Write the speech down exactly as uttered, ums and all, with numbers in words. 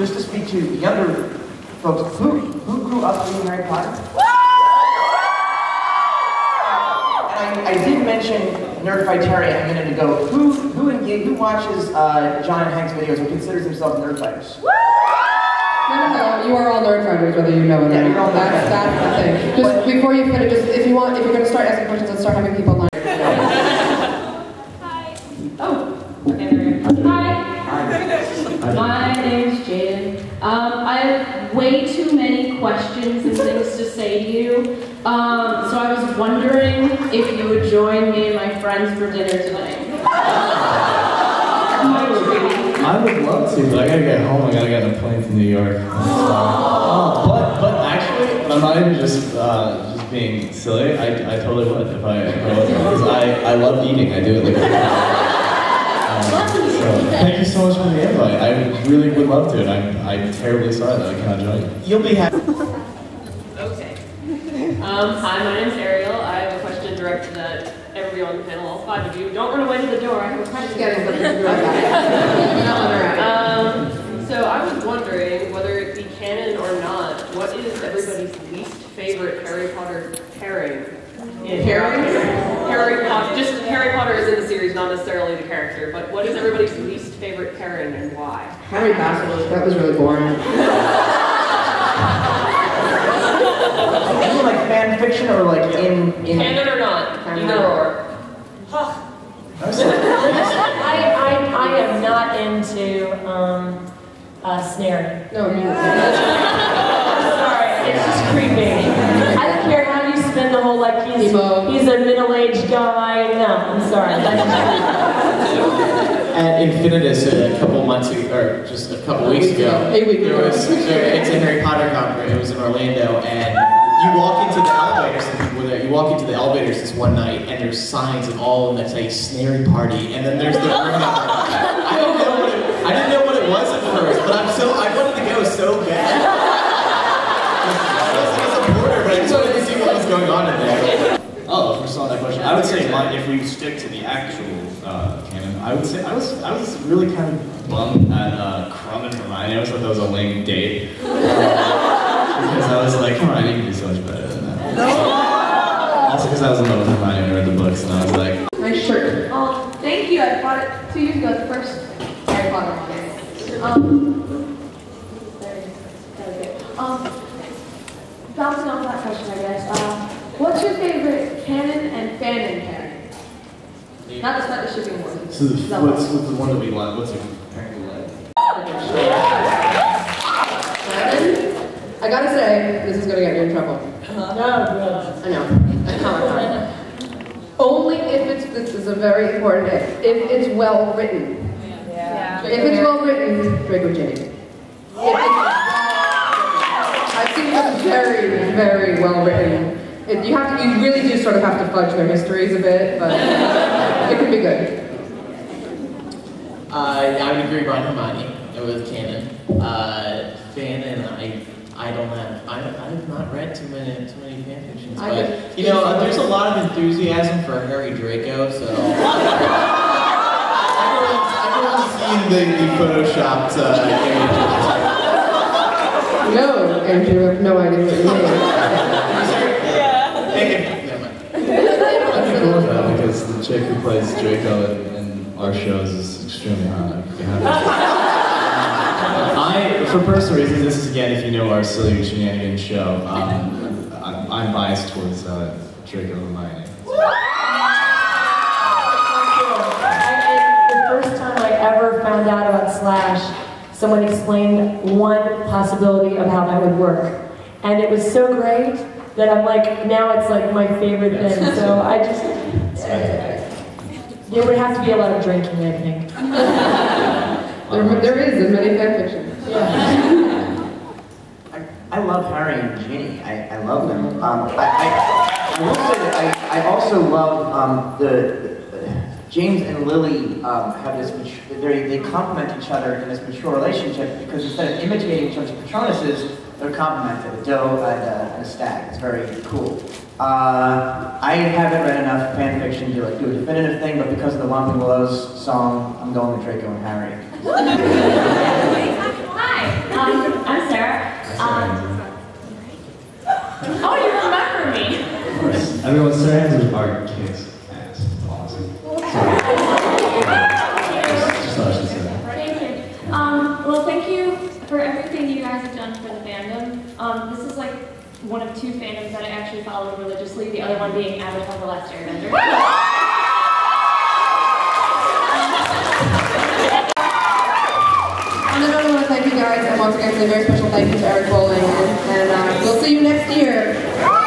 just to speak to younger folks, who, who grew up reading Harry Potter? Woo! And I, I did mention Nerdfighteria a minute ago. Who, who, engage, who watches uh, John and Hank's videos and considers themselves nerdfighters? Woo! No, no, no, you are all nerdfighters, whether you know it or yeah, not. That's, that's the thing. Just before you finish, just if you want, if you're going to start asking questions, let's start having people line. Hi. Oh, okay, there we go. Hi. Hi. My name's Jaden. Um, I have way too many questions and things to say to you. Um, so I was wondering if you would join me and my friends for dinner tonight. I would love to, but I gotta get home. I gotta get on a plane to New York. So, uh, but but actually, I'm not even just uh, just being silly. I, I totally would if I if I wasn't, because I I love eating. I do it like. Um, so thank you so much for the invite. I really would love to, and I'm I'm terribly sorry that I cannot join you. You'll be happy. Okay. Um. Hi, my name's Ariel. I have a question directed at everyone on the panel. All five of you. Don't run away to the door. I have a question. um, so I was wondering, whether it be canon or not, what is everybody's least favorite Harry Potter pairing? In pairing? Harry Potter. Just Harry Potter is in the series, not necessarily the character. But what is everybody's least favorite pairing and why? Harry Potter. That was really boring. Is it like fan fiction or like in... in canon or not, canon either or. Huh. I, I, I am not into um, uh, snaring. No, you. Sorry, it's just creepy. I don't care how you spend the whole, like, he's, he's a middle-aged guy. No, I'm sorry. At Infinitus a couple months ago, or just a couple weeks ago, it was, it's a Harry Potter conference, it was in Orlando, and... You walk into the elevators. You walk into the elevators this one night, and there's signs of all of them that say "snaring party," and then there's the room number. I don't know. What it, I didn't know what it was at first, but I'm so I wanted to go so bad. I was a supporter, but I just wanted to see what was going on in there. Oh, if we saw that question, I would say my, if we stick to the actual uh, canon, I would say I was I was really kind of bummed at uh, Crumb and Hermione. I always thought that was a lame date. Because I was like, come on, you can do so much better than that. No. Also because I was in love with Hermione and read the books, and I was like... Nice shirt. Oh, thank you. I bought it two years ago, the first Harry Potter one. Um, there we go. Um, bouncing off that question, I guess. Uh, what's your favorite canon and fanon pairing? Yeah. Not that that should be one. So the, no. what's, what's the one that we like? What's your pairing you like? Seven? I gotta say, this is gonna get me in trouble. Uh-huh. No, I know. I know. Only if it's, this is a very important if, if it's well written. Yeah. Yeah. If it's well written, Drake or Jane. I think that's very, very well written. It, you have to, you really do sort of have to fudge their histories a bit, but it can be good. Uh, I would agree about Hermione. It was canon. Uh, Fan and I. I don't have, I, I have not read too many, too many fanfictions, but, you know, there's a lot of enthusiasm for Harry Draco, so... everyone's, everyone's seen the, the photoshopped, uh, image. No, Andrew, I have no idea what you mean. Yeah. Hey, never mind. I'm cool with that, because the chick who plays Draco in, in our shows is extremely hot. I, for personal reasons, this is again, if you know our silly shenanigans show, um, I'm, I'm biased towards uh, Draco and Hermione. The first time I ever found out about Slash, someone explained one possibility of how that would work. And it was so great that I'm like, now it's like my favorite thing, so I just... Uh, there would have to be a lot of drinking, I think. There, there is as many fanfictions. Yeah. I, I love Harry and Ginny. I, I love them. Um, I, I, I will say that I, I also love um, the, the, the James and Lily um, have this. They they complement each other in this mature relationship because instead of imitating each other's patronuses, they're complemented. A doe and a, and a stag. It's very cool. Uh, I haven't read enough fanfiction to like do a definitive thing, but because of the Wampa Willows song, I'm going with Draco and Harry. Hi, Um, oh, you remember me. Of course. I mean, well, Sir Andrew, our kids, and it's awesome. So, just, just thank you. Um, well, thank you for everything you guys have done for the fandom. Um, this is like one of two fandoms that I actually follow religiously, the other one being Avatar: The Last Airbender. Thank you guys, and once again, a very special thank you to Eric Bowling, and uh, we'll see you next year.